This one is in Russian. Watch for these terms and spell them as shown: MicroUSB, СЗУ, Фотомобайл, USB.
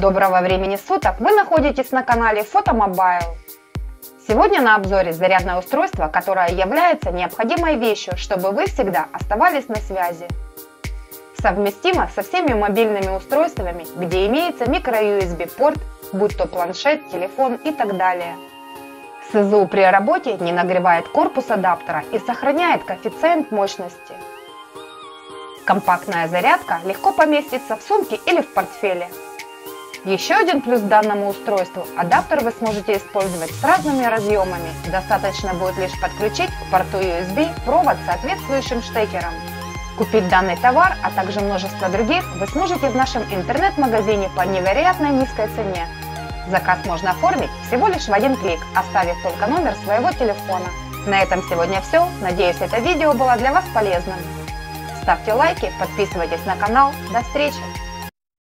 Доброго времени суток! Вы находитесь на канале Фотомобайл. Сегодня на обзоре зарядное устройство, которое является необходимой вещью, чтобы вы всегда оставались на связи. Совместимо со всеми мобильными устройствами, где имеется микро-USB порт, будь то планшет, телефон и так далее. СЗУ при работе не нагревает корпус адаптера и сохраняет коэффициент мощности. Компактная зарядка легко поместится в сумке или в портфеле. Еще один плюс данному устройству – адаптер вы сможете использовать с разными разъемами. Достаточно будет лишь подключить к порту USB провод с соответствующим штекером. Купить данный товар, а также множество других, вы сможете в нашем интернет-магазине по невероятно низкой цене. Заказ можно оформить всего лишь в один клик, оставив только номер своего телефона. На этом сегодня все. Надеюсь, это видео было для вас полезным. Ставьте лайки, подписывайтесь на канал. До встречи!